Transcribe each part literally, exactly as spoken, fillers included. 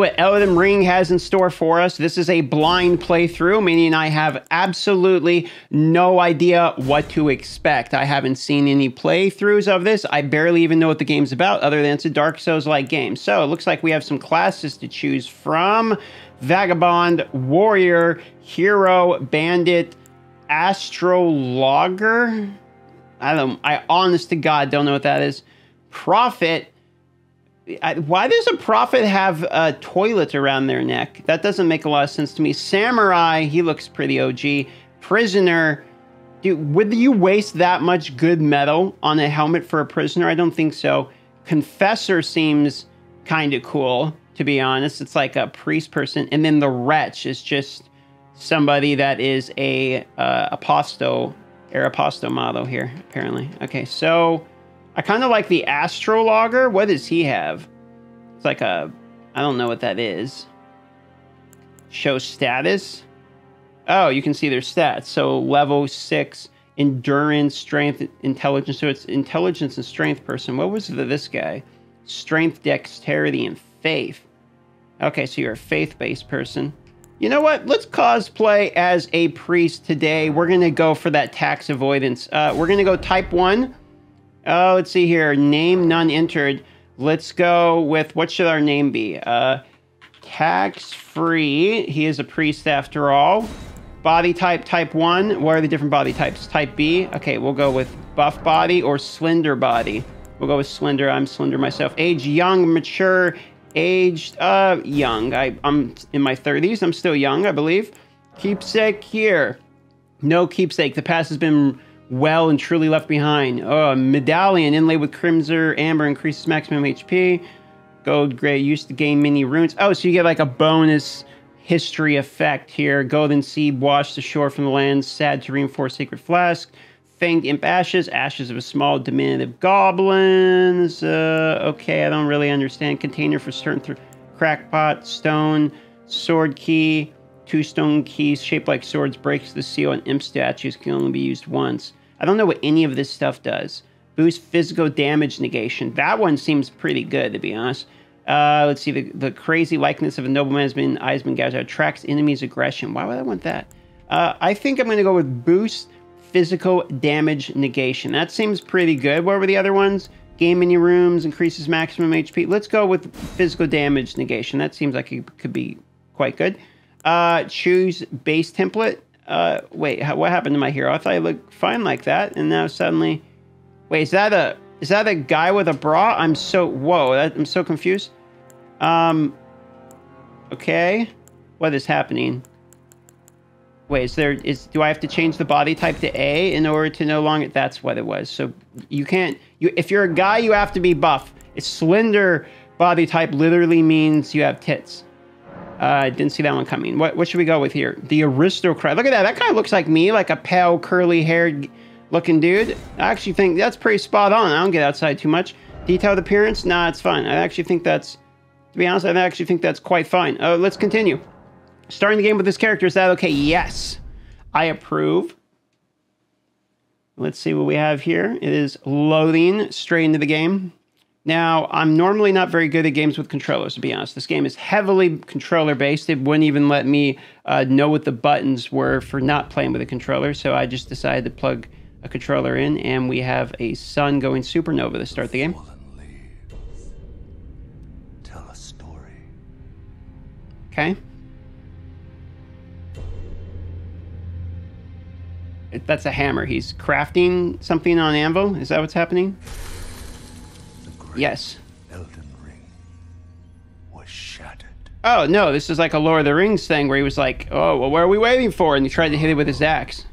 what Elden Ring has in store for us. This is a blind playthrough, meaning I have absolutely no idea what to expect. I haven't seen any playthroughs of this. I barely even know what the game's about, other than it's a Dark Souls-like game. So it looks like we have some classes to choose from. Vagabond, Warrior, Hero, Bandit, Astrologer. I don't, I honest to God don't know what that is. Prophet. I, why does a prophet have a toilet around their neck? That doesn't make a lot of sense to me. Samurai, he looks pretty O G. Prisoner, dude, would you waste that much good metal on a helmet for a prisoner? I don't think so. Confessor seems kind of cool, to be honest. It's like a priest person. And then the wretch is just somebody that is a uh, apostle, Aeroposto model here, apparently. Okay, so I kind of like the Astrologer. What does he have? It's like a, I don't know what that is. Show status. Oh, you can see their stats. So level six, endurance, strength, intelligence. So it's intelligence and strength person. What was the, this guy? Strength, dexterity, and faith. Okay, so you're a faith-based person. You know what? Let's cosplay as a priest today. We're going to go for that tax avoidance. Uh, we're going to go type one. Oh, let's see here. Name none entered. Let's go with, what should our name be? Uh, tax free. He is a priest after all. Body type, type one. What are the different body types? Type B. Okay, we'll go with buff body or slender body. We'll go with slender. I'm slender myself. Age, young, mature, aged, uh, young. I, I'm in my thirties. I'm still young, I believe. Keepsake here. No keepsake. The past has been well and truly left behind. Oh, medallion inlaid with crimson amber increases maximum H P. Gold gray used to gain many runes. Oh, so you get like a bonus history effect here. Golden seed washed ashore from the land, sad to reinforce sacred flask. Fanged imp ashes, ashes of a small diminutive goblins. Uh, okay, I don't really understand. Container for certain th crackpot, stone, sword key. Two stone keys shaped like swords breaks the seal, and imp statues can only be used once. I don't know what any of this stuff does. Boost physical damage negation. That one seems pretty good, to be honest. Uh, let's see. The, the crazy likeness of a nobleman has been, eyes been gouged out. Attracts enemies' aggression. Why would I want that? Uh, I think I'm going to go with boost physical damage negation. That seems pretty good. What were the other ones? Game mini rooms, increases maximum H P. Let's go with physical damage negation. That seems like it could be quite good. Uh, choose base template. Uh, wait, what happened to my hero? I thought he looked fine like that, and now suddenly, wait, is that a is that a guy with a bra? I'm so whoa, that, I'm so confused. Um, okay, what is happening? Wait, is there is do I have to change the body type to A in order to no longer? That's what it was. So you can't. You if you're a guy, you have to be buff. It's slender body type literally means you have tits. I uh, didn't see that one coming. What, what should we go with here? The aristocrat. Look at that. That kind of looks like me, like a pale, curly-haired looking dude. I actually think that's pretty spot on. I don't get outside too much. Detailed appearance? Nah, it's fine. I actually think that's, to be honest, I actually think that's quite fine. Uh, let's continue. Starting the game with this character. Is that okay? Yes. I approve. Let's see what we have here. It is loading straight into the game. Now, I'm normally not very good at games with controllers, to be honest. This game is heavily controller-based. It wouldn't even let me uh, know what the buttons were for not playing with a controller, so I just decided to plug a controller in, and we have a sun going supernova to start the game. Tell a story. Okay. That's a hammer. He's crafting something on anvil. Is that what's happening? Yes. Elden Ring was shattered. Oh, no, this is like a Lord of the Rings thing where he was like, oh, well, what are we waiting for? And he tried to hit it with his axe.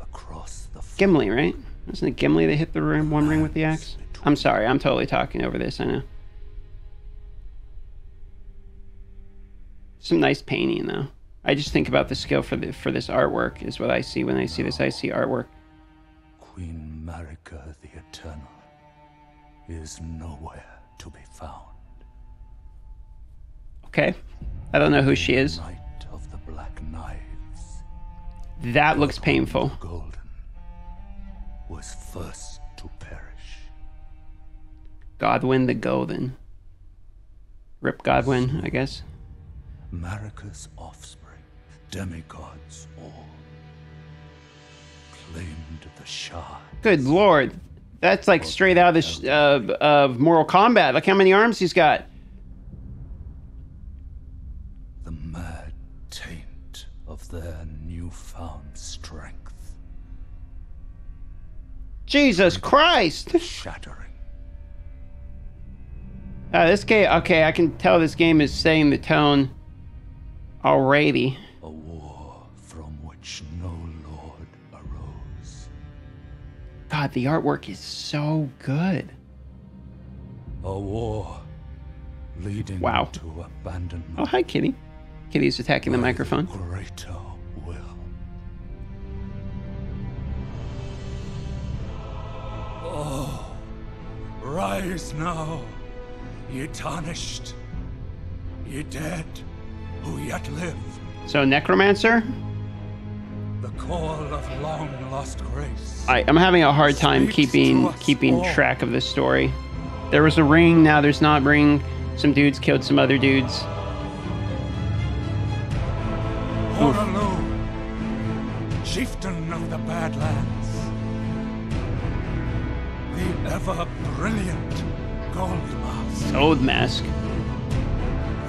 Across the Gimli, right? Wasn't it Gimli that hit the rim, one ring with the axe? I'm sorry, I'm totally talking over this, I know. Some nice painting, though. I just think about the skill for, the, for this artwork is what I see when I see this. I see artwork. Queen Marika the Eternal is nowhere to be found. Okay. I don't know who she is. Night of the Black Knives. That looks painful. Golden was first to perish. Godwyn the Golden. Rip Godwyn, I guess. Marika's offspring, demigods all, claimed the shard. Good lord, that's like straight out of the uh, of Mortal Kombat. Look how many arms he's got. The mad taint of their newfound strength. Jesus Christ! Shattering. Uh, this game, okay, I can tell this game is setting the tone already. A war from which no lord arose. God, the artwork is so good. A war leading wow. to abandonment. Oh, hi, Kitty. Kitty's attacking the microphone. Greater will. Oh, rise now. Ye tarnished, ye dead, who yet live. So necromancer? The call of long lost grace. I, I'm having a hard time keeping keeping all. track of this story. There was a ring, now there's not a ring. Some dudes killed some other dudes. Horolo, chieftain of the Badlands. The ever brilliant Gold Mask. Old Mask.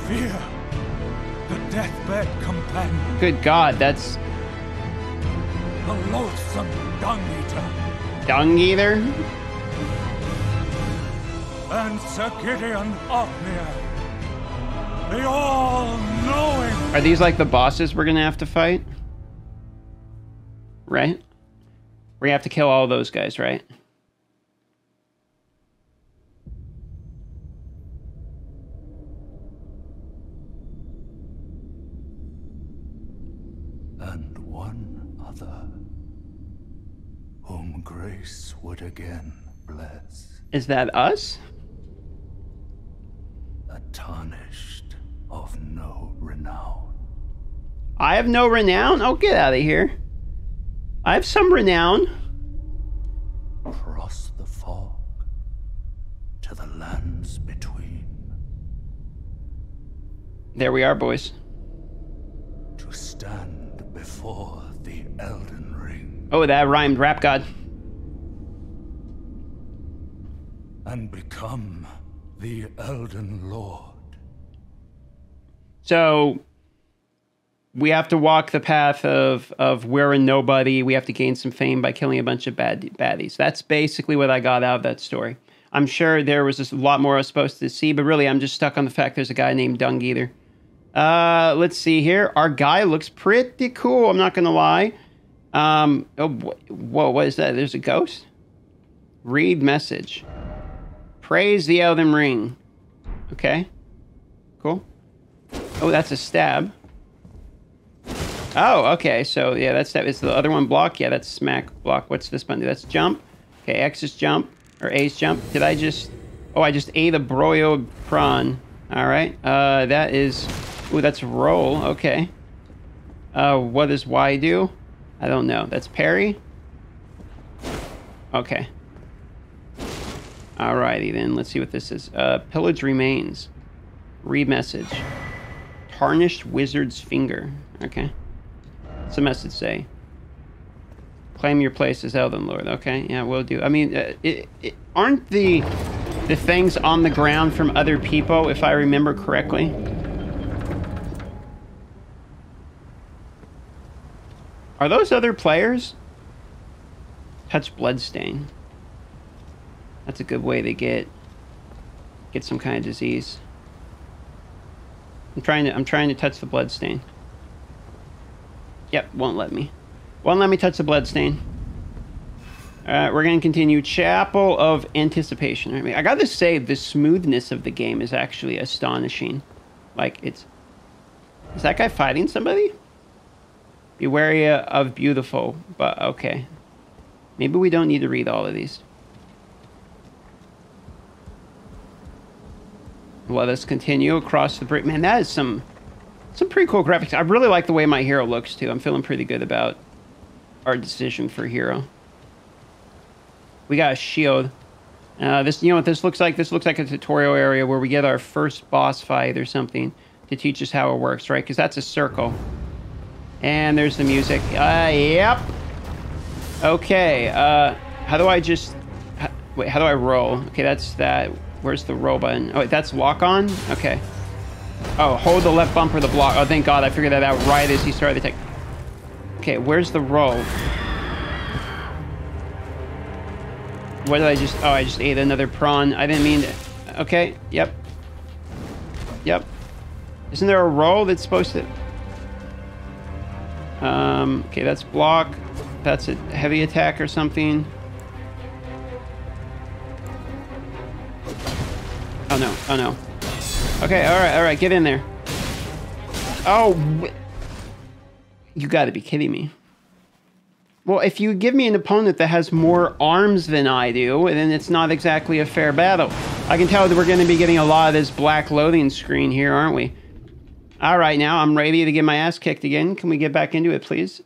Fear, the deathbed companion. Good God, that's... The loathsome Dung Eater. Dung Eater? And Sir Gideon Ofnir. The all-knowing. Are these like the bosses we're going to have to fight? Right? We have to kill all those guys, right? Grace would again bless. Is that us? A tarnished of no renown. I have no renown? Oh, get out of here. I have some renown. Cross the fog to the lands between. There we are, boys. To stand before the Elden Ring. Oh, that rhymed. Rap God. And become the Elden Lord. So we have to walk the path of of we're a nobody. We have to gain some fame by killing a bunch of bad baddies. That's basically what I got out of that story. I'm sure there was a lot more I was supposed to see, but really I'm just stuck on the fact there's a guy named Dung Eater. Uh, let's see here. Our guy looks pretty cool. I'm not gonna lie. Um, oh, whoa, what is that? There's a ghost. Read message. Praise the Elden Ring. Okay. Cool. Oh, that's a stab. Oh, okay. So, yeah, that's that. Is the other one block? Yeah, that's smack block. What's this button? That's jump. Okay, X is jump. Or A's jump. Did I just... Oh, I just ate a broiled prawn. All right. Uh, that is... Ooh, that's roll. Okay. Uh, what does Y do? I don't know. That's parry? Okay. Alrighty then, let's see what this is. Uh, pillage remains. Read message. Tarnished wizard's finger. Okay. What's the message say? Claim your place as Elden Lord. Okay, yeah, we'll do. I mean, uh, it, it, aren't the the things on the ground from other people, if I remember correctly? Are those other players? Touch bloodstain. That's a good way to get get some kind of disease. I'm trying to I'm trying to touch the bloodstain. Yep, won't let me. Won't let me touch the bloodstain. Alright, we're gonna continue. Chapel of Anticipation. I mean, I gotta say the smoothness of the game is actually astonishing. Like it's is that guy fighting somebody? Be wary of beautiful, but okay. Maybe we don't need to read all of these. Let us continue across the bridge. Man, that is some some pretty cool graphics. I really like the way my hero looks, too. I'm feeling pretty good about our decision for hero. We got a shield. Uh, this, you know what this looks like? This looks like a tutorial area where we get our first boss fight or something to teach us how it works, right? Because that's a circle. And there's the music. Uh, yep. Okay. Uh, how do I just... How, wait, how do I roll? Okay, that's that. Where's the roll button? Oh, wait, that's lock on? Okay. Oh, hold the left bumper to block. Oh, thank God. I figured that out right as he started the tech. Okay, where's the roll? What did I just... Oh, I just ate another prawn. I didn't mean to... Okay, yep. Yep. Isn't there a roll that's supposed to... Um, okay, that's block. That's a heavy attack or something. Oh, no. Oh, no. Okay, all right, all right. Get in there. Oh, you got to be kidding me. Well, if you give me an opponent that has more arms than I do, then it's not exactly a fair battle. I can tell that we're going to be getting a lot of this black loading screen here, aren't we? All right, now I'm ready to get my ass kicked again. Can we get back into it, please?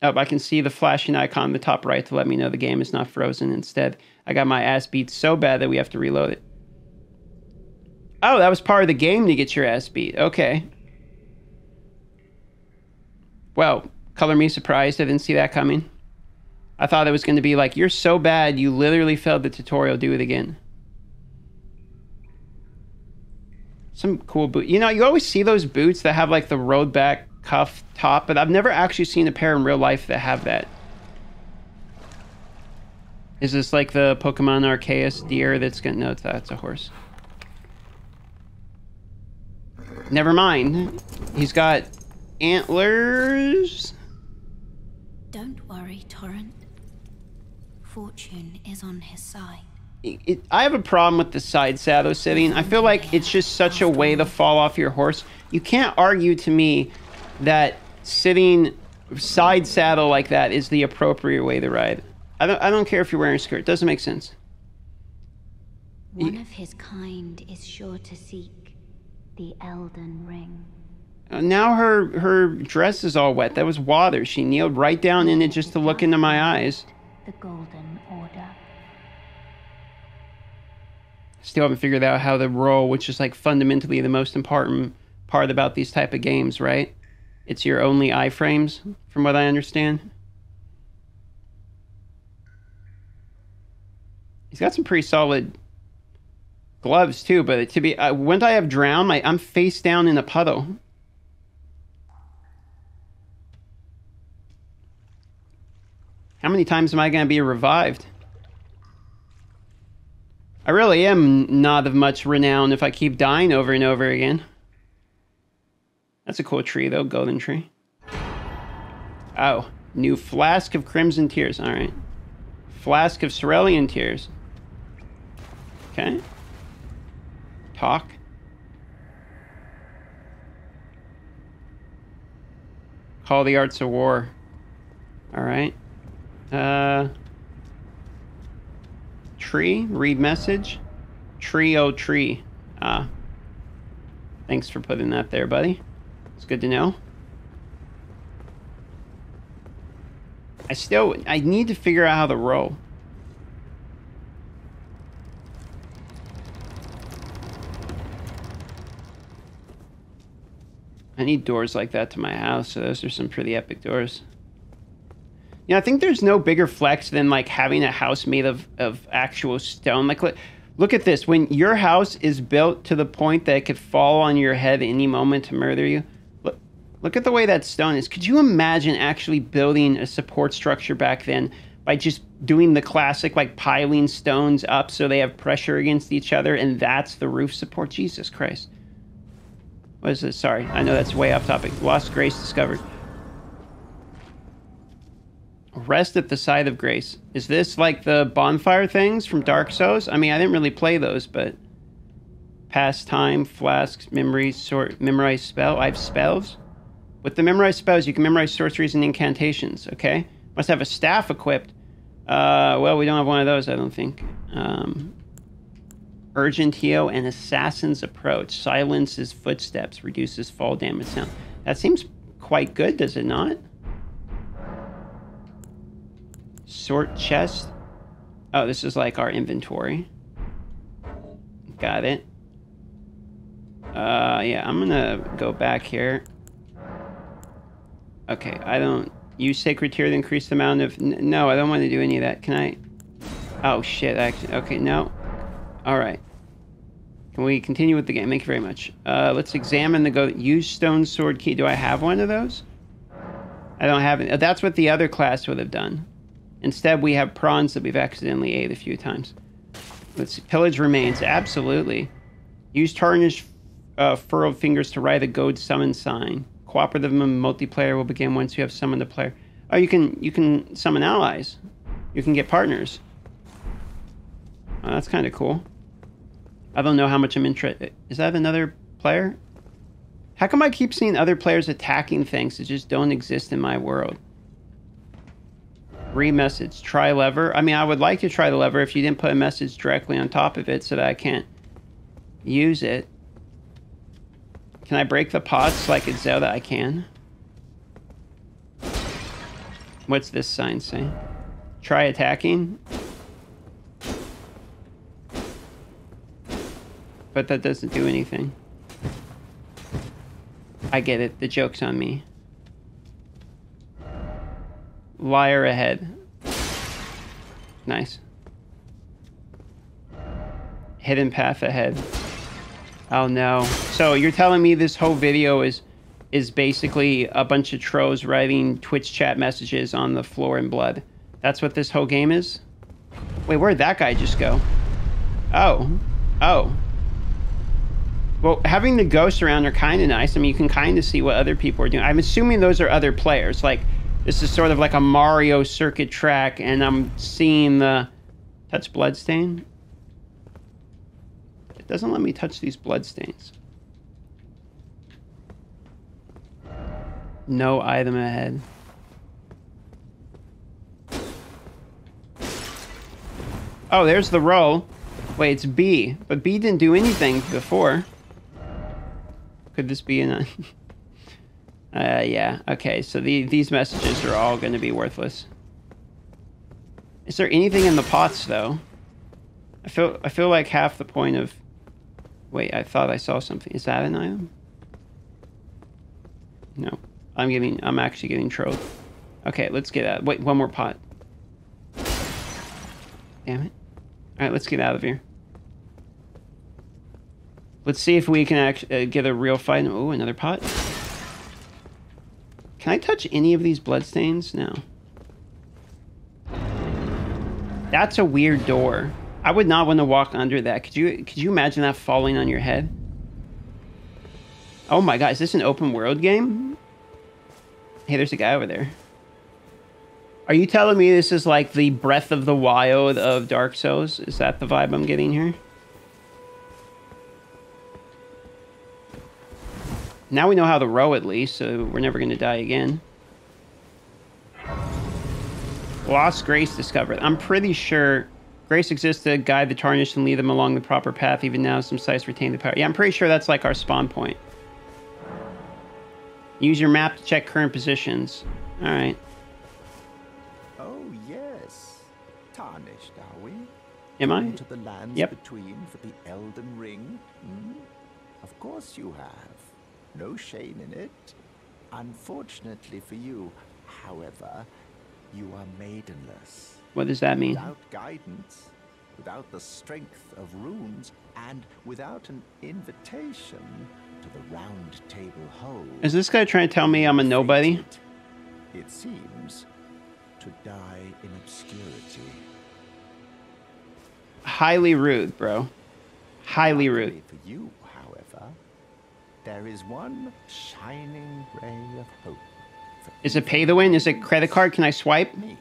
Oh, I can see the flashing icon in the top right to let me know the game is not frozen. Instead, I got my ass beat so bad that we have to reload it. Oh, that was part of the game to get your ass beat. Okay. Well, color me surprised. I didn't see that coming. I thought it was going to be like, you're so bad, you literally failed the tutorial. Do it again. Some cool boot. You know, you always see those boots that have like the road back cuff top, but I've never actually seen a pair in real life that have that. Is this like the Pokemon Arceus deer that's gonna... No, that's a horse. Never mind. He's got antlers. Don't worry, Torrent. Fortune is on his side. It, it, I have a problem with the side saddle sitting. I feel like it's just such a way to fall off your horse. You can't argue to me that sitting side saddle like that is the appropriate way to ride. I don't, I don't care if you're wearing a skirt. It doesn't make sense. One you, of his kind is sure to seek the Elden Ring. Now her, her dress is all wet. That was water. She kneeled right down in it just to look into my eyes. The Golden Order. Still haven't figured out how the roll, which is like fundamentally the most important part about these type of games, right? It's your only iframes, from what I understand. He's got some pretty solid gloves too, but to be uh, when I have drowned, I, I'm face down in a puddle. How many times am I going to be revived? I really am not of much renown if I keep dying over and over again. That's a cool tree, though. Golden tree. Oh. New flask of crimson tears. All right. Flask of cerulean tears. Okay. Talk. Call the arts of war. All right. Uh... Tree, read message. Tree, oh tree. Ah. Thanks for putting that there, buddy. It's good to know. I still, I need to figure out how to roll. I need doors like that to my house, so those are some pretty epic doors. You know, I think there's no bigger flex than like having a house made of, of actual stone. Like, look at this. When your house is built to the point that it could fall on your head any moment to murder you, look, look at the way that stone is. Could you imagine actually building a support structure back then by just doing the classic, like piling stones up so they have pressure against each other and that's the roof support? Jesus Christ. What is this? Sorry, I know that's way off topic. Lost Grace discovered. Rest at the side of grace. Is this like the bonfire things from Dark Souls? I mean, I didn't really play those, but... Pastime, flasks, memories, sort, memorize spell. I have spells? With the memorized spells, you can memorize sorceries and incantations, okay? Must have a staff equipped. Uh, well, we don't have one of those, I don't think. Um, urgent heal and assassin's approach. Silences footsteps, reduces fall damage sound. That seems quite good, does it not? Sort chest. Oh, this is like our inventory. Got it. Uh, yeah, I'm gonna go back here. Okay, I don't... Use Sacred Tear to increase the amount of... N no, I don't want to do any of that. Can I... Oh, shit. Actually, okay, no. Alright. Can we continue with the game? Thank you very much. Uh, let's examine the goat. Use Stone Sword Key. Do I have one of those? I don't have it. That's what the other class would have done. Instead, we have prawns that we've accidentally ate a few times. Let's see. Pillage remains. Absolutely. Use Tarnished uh, Furrowed Fingers to write a goat summon sign. Cooperative multiplayer will begin once you have summoned a player. Oh, you can you can summon allies. You can get partners. Oh, that's kind of cool. I don't know how much I'm interested. Is that another player? How come I keep seeing other players attacking things that just don't exist in my world? Re-message. Try lever. I mean, I would like to try the lever if you didn't put a message directly on top of it so that I can't use it. Can I break the pots like it's Zelda? I can. What's this sign say? Try attacking? But that doesn't do anything. I get it. The joke's on me. Liar ahead. Nice. Hidden path ahead. Oh no. So you're telling me this whole video is is basically a bunch of trolls writing Twitch chat messages on the floor in blood. That's what this whole game is? Wait, where'd that guy just go? Oh. Oh. Well, having the ghosts around are kind of nice. I mean, you can kind of see what other people are doing. I'm assuming those are other players. Like, this is sort of like a Mario circuit track, and I'm seeing the... That's bloodstain? It doesn't let me touch these bloodstains. No item ahead. Oh, there's the roll. Wait, it's B. But B didn't do anything before. Could this be an... uh, yeah. Okay, so the, these messages are all going to be worthless. Is there anything in the pots, though? I feel, I feel like half the point of... Wait, I thought I saw something. Is that an item? No. I'm getting... I'm actually getting trolled. Okay, let's get out. Wait, one more pot. Damn it. Alright, let's get out of here. Let's see if we can actually uh, get a real fight. Oh, another pot. Can I touch any of these bloodstains? No. That's a weird door. I would not want to walk under that. Could you could you imagine that falling on your head? Oh my god, is this an open world game? Hey, there's a guy over there. Are you telling me this is like the Breath of the Wild of Dark Souls? Is that the vibe I'm getting here? Now we know how to row at least, so we're never going to die again. Lost Grace discovered. I'm pretty sure... Grace exists to guide the tarnished and lead them along the proper path. Even now, some sites retain the power. Yeah, I'm pretty sure that's like our spawn point. Use your map to check current positions. All right. Oh yes, tarnished are we? Am I? To the lands yep. Between for the Elden Ring. Mm? Of course you have. No shame in it. Unfortunately for you, however, you are maidenless. What does that mean? Without guidance, without the strength of runes, and without an invitation to the round table hole. Is this guy trying to tell me I'm a nobody? It seems to die in obscurity. Highly rude, bro. Highly rude. For you, however, there is one shining ray of hope. Is it pay the win? Is it credit card? Can I swipe? Me.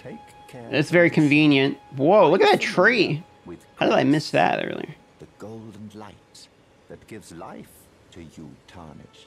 Take care. That's very convenient. Whoa, look at that tree. How did I miss that earlier? The golden light that gives life to you, tarnished.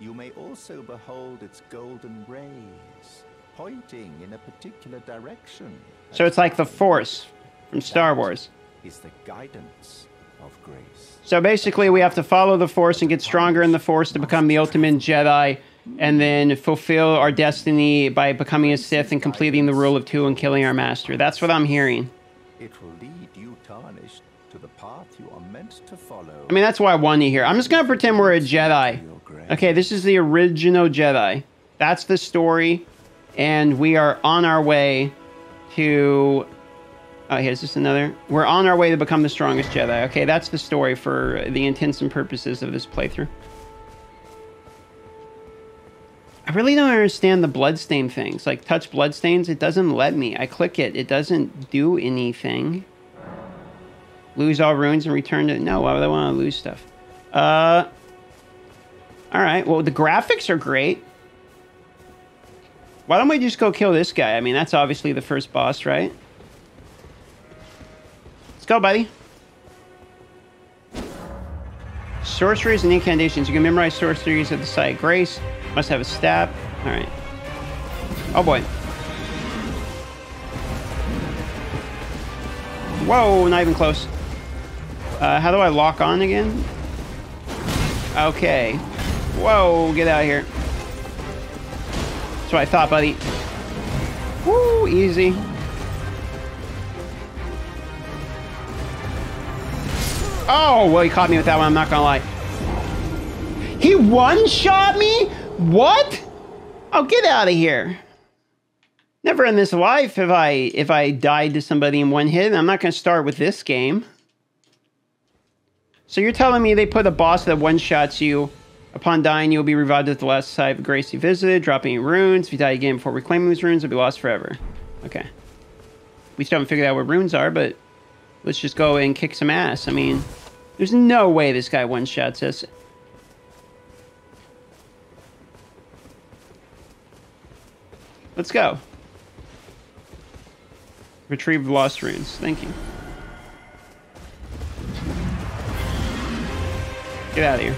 You may also behold its golden rays pointing in a particular direction. So it's like the Force from Star Wars. Is the guidance of grace. So basically we have to follow the Force and get stronger in the Force to become the ultimate Jedi. and then fulfill our destiny by becoming a Sith and completing the rule of two and killing our master. That's what I'm hearing. It will lead you, Tarnished, to the path you are meant to follow. I mean, that's why I want you here. I'm just going to pretend we're a Jedi. Okay, this is the original Jedi. That's the story, and we are on our way to... Oh, here's just another. We're on our way to become the strongest Jedi. Okay, that's the story for the intents and purposes of this playthrough. I really don't understand the bloodstain things. Like, touch bloodstains, it doesn't let me. I click it, it doesn't do anything. Lose all runes and return to... No, why would I want to lose stuff? Uh... Alright, well, the graphics are great. Why don't we just go kill this guy? I mean, that's obviously the first boss, right? Let's go, buddy. Sorceries and incantations. You can memorize sorceries at the site. Grace must have a stab. All right. Oh, boy. Whoa, not even close. Uh, how do I lock on again? Okay. Whoa, get out of here. That's what I thought, buddy. Woo, easy. Oh, well, he caught me with that one, I'm not gonna lie. He one-shot me? What? Oh, get out of here. Never in this life have I, if I died to somebody in one hit, and I'm not gonna start with this game. So you're telling me they put a boss that one-shots you. Upon dying, you'll be revived at the last site of grace you visited, dropping runes. If you die again before reclaiming those runes, you'll be lost forever. Okay. We still haven't figured out what runes are, but... Let's just go and kick some ass. I mean, there's no way this guy one-shots us. Let's go. Retrieve lost runes. Thank you. Get out of here.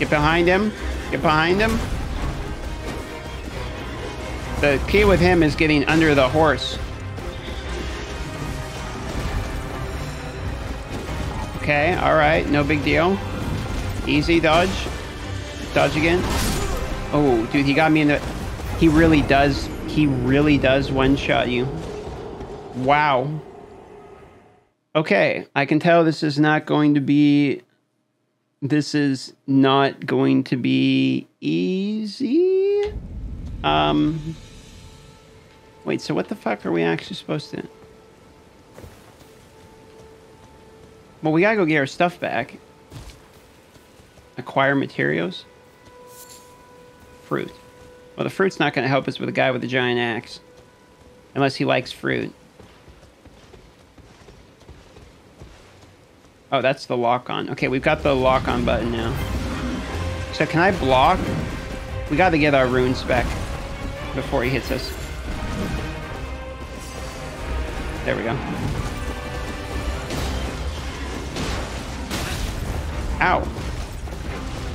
Get behind him. Get behind him. The key with him is getting under the horse. Okay, alright. No big deal. Easy dodge. Dodge again. Oh, dude, he got me in the... He really does. He really does one-shot you. Wow. Okay, I can tell this is not going to be... This is not going to be easy. Um, wait, so what the fuck are we actually supposed to... Well, we gotta go get our stuff back. Acquire materials. Fruit. Well, the fruit's not gonna help us with a guy with a giant axe. Unless he likes fruit. Oh, that's the lock-on. Okay, we've got the lock-on button now. So can I block? We got to get our runes back before he hits us. There we go. Ow.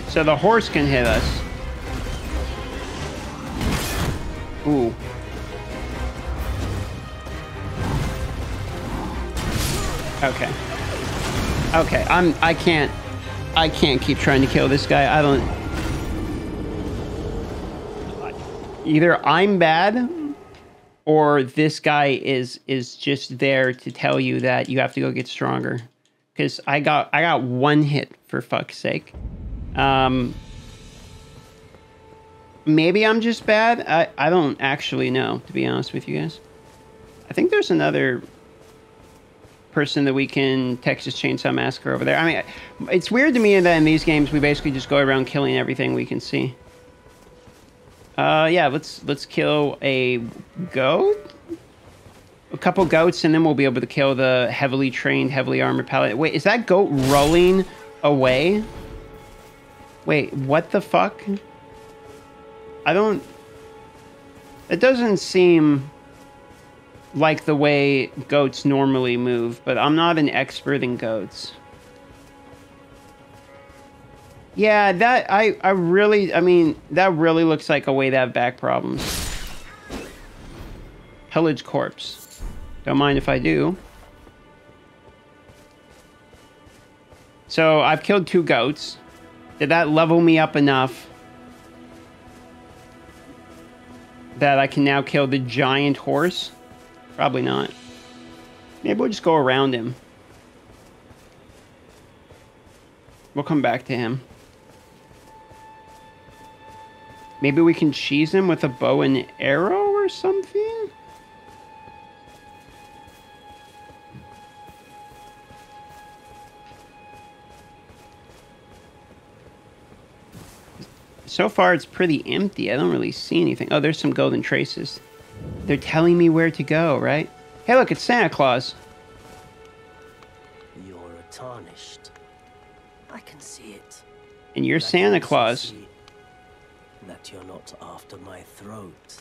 So the horse can hit us. Ooh. Okay. Okay, I'm, I can't, I can't keep trying to kill this guy. I don't, either I'm bad or this guy is, is just there to tell you that you have to go get stronger. Cause I got, I got one hit for fuck's sake. Um, maybe I'm just bad. I, I don't actually know, to be honest with you guys. I think there's another person that we can Texas Chainsaw Massacre over there. I mean, it's weird to me that in these games we basically just go around killing everything we can see. Uh, yeah, let's let's kill a goat, a couple goats, and then we'll be able to kill the heavily trained, heavily armored paladin. Wait, is that goat rolling away? Wait, what the fuck? I don't. It doesn't seem like the way goats normally move, but I'm not an expert in goats. Yeah, that I I really I mean that really looks like a way to have back problems. Pillage corpse. Don't mind if I do. So I've killed two goats. Did that level me up enough that I can now kill the giant horse? Probably not. Maybe we'll just go around him. We'll come back to him. Maybe we can cheese him with a bow and arrow or something? So far, it's pretty empty. I don't really see anything. Oh, there's some golden traces. They're telling me where to go, right? Hey, look, it's Santa Claus. You're a tarnished. I can see it. And you're Santa Claus. That you're not after my throat.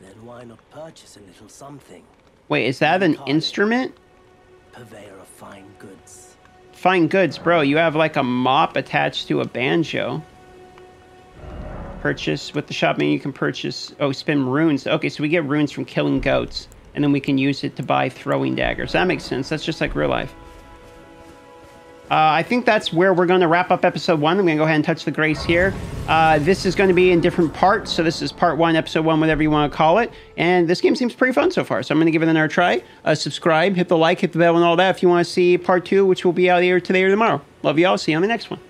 Then why not purchase a little something? Wait, is that an instrument? Purveyor of fine goods. Fine goods, bro. You have like a mop attached to a banjo. Purchase with the shop menu. You can purchase. Oh, spin runes. Okay, so we get runes from killing goats, and then we can use it to buy throwing daggers. That makes sense. That's just like real life. Uh, I think that's where we're going to wrap up episode one. I'm going to go ahead and touch the grace here. Uh, this is going to be in different parts. So this is part one, episode one, whatever you want to call it. And this game seems pretty fun so far. So I'm going to give it another try. Uh, subscribe, hit the like, hit the bell and all that if you want to see part two, which will be out here today or tomorrow. Love you all. See you on the next one.